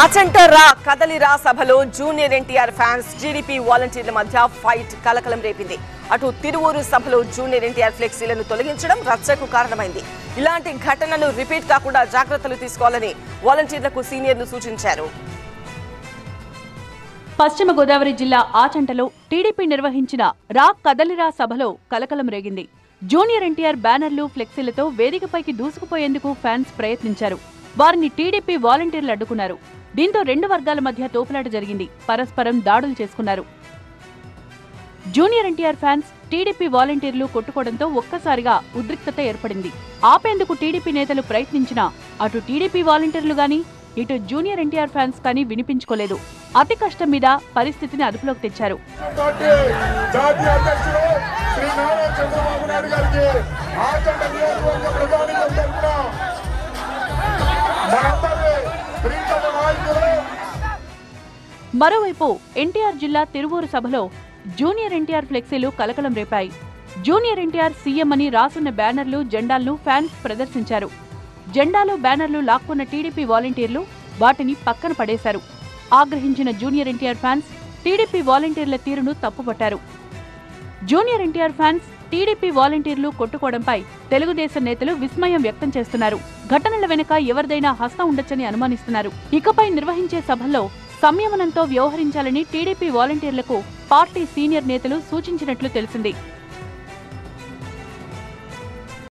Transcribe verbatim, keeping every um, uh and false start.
అచంట రా కదలి రా సభలో జూనియర్ ఎన్టీఆర్ ఫ్యాన్స్ టీడీపీ వాలంటీర్ల మధ్య ఫైట్ కలకలం రేపింది. అటు తిరువూరు సభలో జూనియర్ ఎన్టీఆర్ ఫ్లెక్సీలను తొలగించడం రచ్చకు కారణమైంది. ఇలాంటి ఘటనలు రిపీట్ కాకుండా జాగ్రత్తలు తీసుకోవాలని వాలంటీర్లకు సీనియర్లు సూచించారు. పశ్చిమ గోదావరి జిల్లా ఆచంటలో టీడీపీ నిర్వహించిన రా కదలిరా సభలో కలకలం రేగింది. జూనియర్ ఎన్టీఆర్ బ్యానర్లు ఫ్లెక్సీలతో వేదికపైకి దూసుకుపోయేందుకు ఫ్యాన్స్ ప్రయత్నించారు. వారిని టీడీపీ వాలంటీర్లు అడ్డుకున్నారు. దీంతో రెండు వర్గాల మధ్య తోపులాట జరిగింది. పరస్పరం దాడులు చేసుకున్నారు. జూనియర్ ఎన్టీఆర్ ఫ్యాన్స్ టీడీపీ వాలంటీర్లు కొట్టుకోవడంతో ఒక్కసారిగా ఉద్రిక్తత ఏర్పడింది. ఆపేందుకు టీడీపీ నేతలు ప్రయత్నించినా అటు టీడీపీ వాలంటీర్లు గాని ఇటు జూనియర్ ఎన్టీఆర్ ఫ్యాన్స్ కానీ వినిపించుకోలేదు. అతి కష్టం మీద పరిస్థితిని అదుపులోకి తెచ్చారు. మరోవైపు ఎన్టీఆర్ జిల్లా తిరువూరు సభలో జూనియర్ ఎన్టీఆర్ ఫ్లెక్సీలు కలకలం రేపాయి. జూనియర్ ఎన్టీఆర్ సీఎం అని రాసున్న బ్యానర్లు, జెండాలను ఫ్యాన్స్ ప్రదర్శించారు. జెండాలు, బ్యానర్లు లాక్కున్న టీడీపీ వాలంటీర్లు వాటిని పక్కన పడేశారు. ఆగ్రహించిన జూనియర్ ఎన్టీఆర్ ఫ్యాన్స్ టీడీపీ వాలంటీర్ల తీరును తప్పుపట్టారు. జూనియర్ ఎన్టీఆర్ ఫ్యాన్స్ టీడీపీ వాలంటీర్లు కొట్టుకోవడంపై తెలుగుదేశం నేతలు విస్మయం వ్యక్తం చేస్తున్నారు. ఘటనల వెనుక ఎవరిదైనా హస్తం ఉండొచ్చని అనుమానిస్తున్నారు. ఇకపై నిర్వహించే సభల్లో సంయమనంతో వ్యవహరించాలని టీడీపీ వాలంటీర్లకు పార్టీ సీనియర్ నేతలు సూచించినట్లు తెలిసింది.